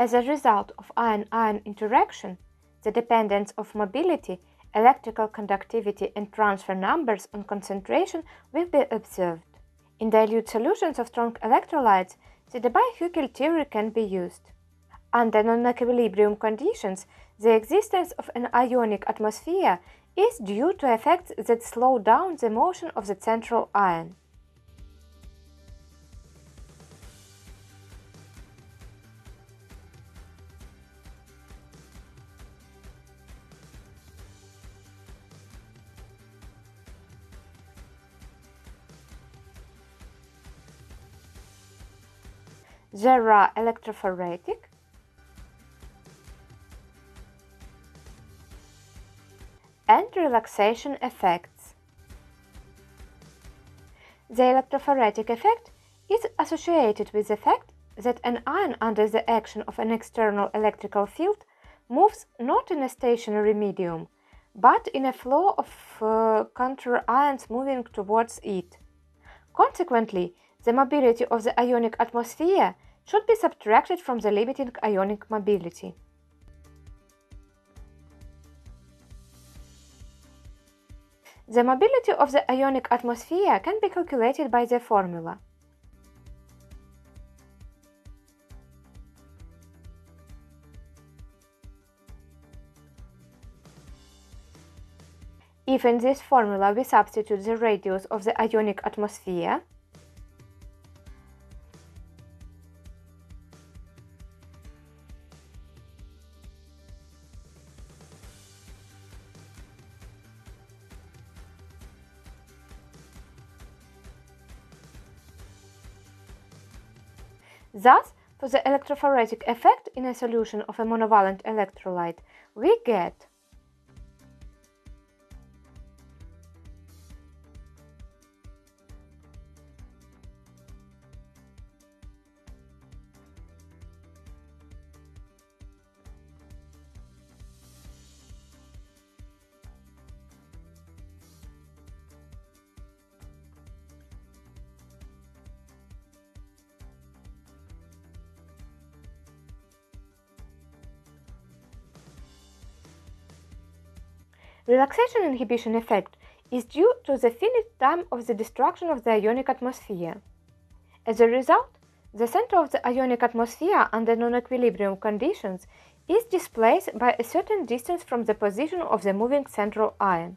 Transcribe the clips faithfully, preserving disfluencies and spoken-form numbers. As a result of iron-iron interaction, the dependence of mobility, electrical conductivity and transfer numbers on concentration will be observed. In dilute solutions of strong electrolytes, the Debye-Hückel theory can be used. Under non-equilibrium conditions, the existence of an ionic atmosphere is due to effects that slow down the motion of the central ion. There are electrophoretic, and relaxation effects. The electrophoretic effect is associated with the fact that an ion under the action of an external electrical field moves not in a stationary medium, but in a flow of uh, counter-ions moving towards it. Consequently, the mobility of the ionic atmosphere should be subtracted from the limiting ionic mobility. The mobility of the ionic atmosphere can be calculated by the formula . If in this formula we substitute the radius of the ionic atmosphere . Thus, for the electrophoretic effect in a solution of a monovalent electrolyte, we get relaxation inhibition effect is due to the finite time of the destruction of the ionic atmosphere. As a result, the center of the ionic atmosphere under non-equilibrium conditions is displaced by a certain distance from the position of the moving central ion.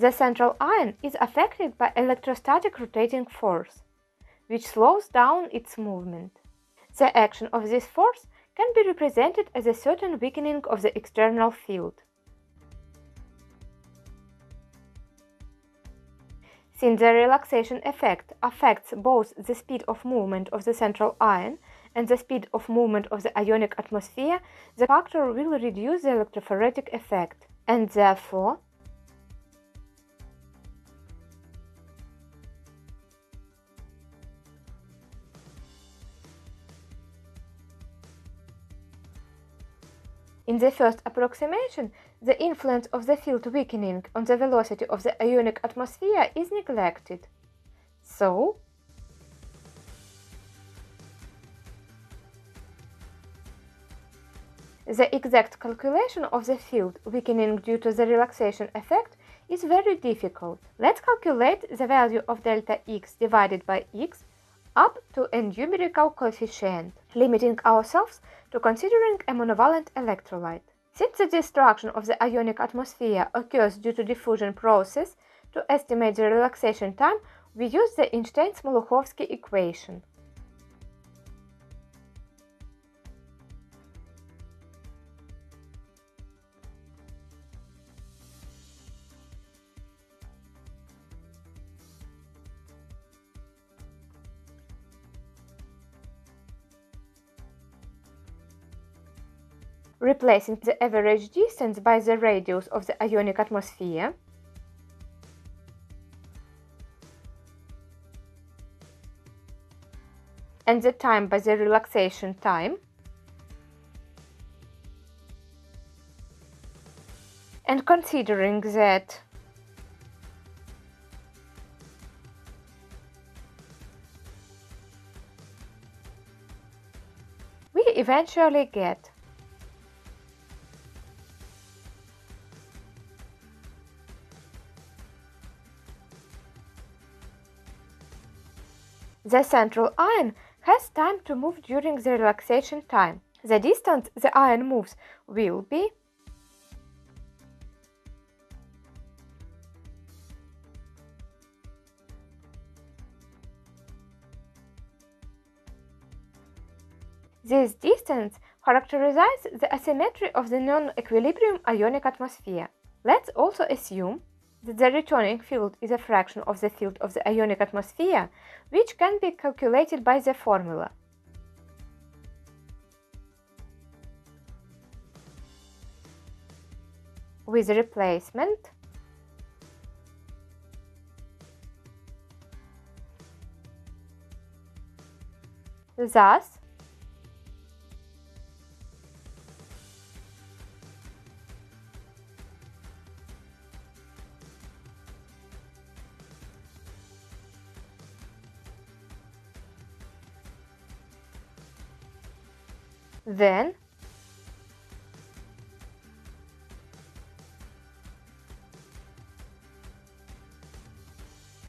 The central ion is affected by electrostatic rotating force, which slows down its movement. The action of this force can be represented as a certain weakening of the external field. Since the relaxation effect affects both the speed of movement of the central ion and the speed of movement of the ionic atmosphere, the factor will reduce the electrophoretic effect, and therefore in the first approximation, the influence of the field weakening on the velocity of the ionic atmosphere is neglected. So, the exact calculation of the field weakening due to the relaxation effect is very difficult. Let's calculate the value of delta x divided by x up to a numerical coefficient, limiting ourselves to considering a monovalent electrolyte. Since the destruction of the ionic atmosphere occurs due to diffusion process, to estimate the relaxation time, we use the Einstein-Smoluchowski equation. Replacing the average distance by the radius of the ionic atmosphere, and the time by the relaxation time, and considering that we eventually get the central ion has time to move during the relaxation time. The distance the ion moves will be this distance characterizes the asymmetry of the non-equilibrium ionic atmosphere. Let's also assume that the returning field is a fraction of the field of the ionic atmosphere, which can be calculated by the formula with replacement thus Then,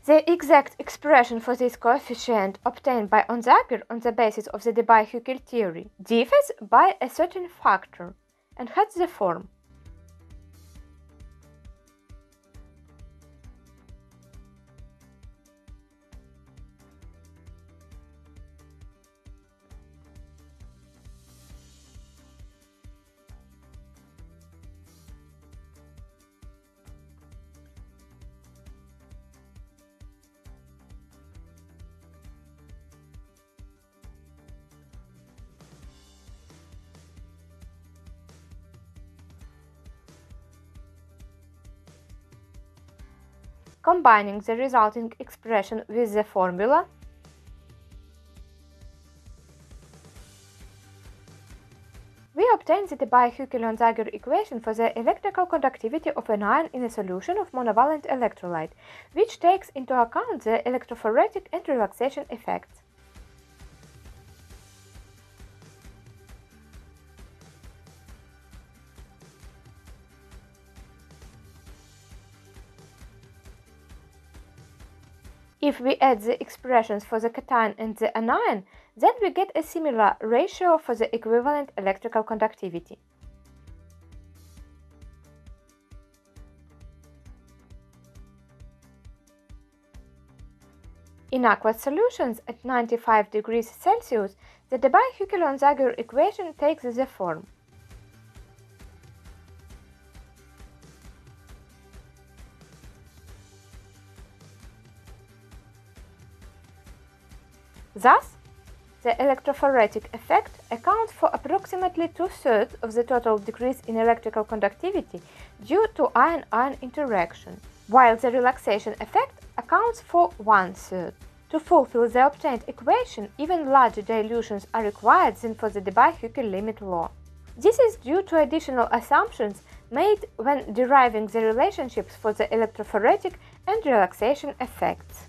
the exact expression for this coefficient obtained by Onsager on the basis of the Debye-Hückel theory differs by a certain factor and has the form combining the resulting expression with the formula we obtain the Debye-Hückel-Onsager equation for the electrical conductivity of an ion in a solution of monovalent electrolyte, which takes into account the electrophoretic and relaxation effects. If we add the expressions for the cation and the anion, then we get a similar ratio for the equivalent electrical conductivity. In aqueous solutions at ninety-five degrees Celsius, the Debye-Hückel-Onsager equation takes the form Thus, the electrophoretic effect accounts for approximately two-thirds of the total decrease in electrical conductivity due to ion-ion interaction, while the relaxation effect accounts for one-third. To fulfill the obtained equation, even larger dilutions are required than for the Debye-Hückel limit law. This is due to additional assumptions made when deriving the relationships for the electrophoretic and relaxation effects.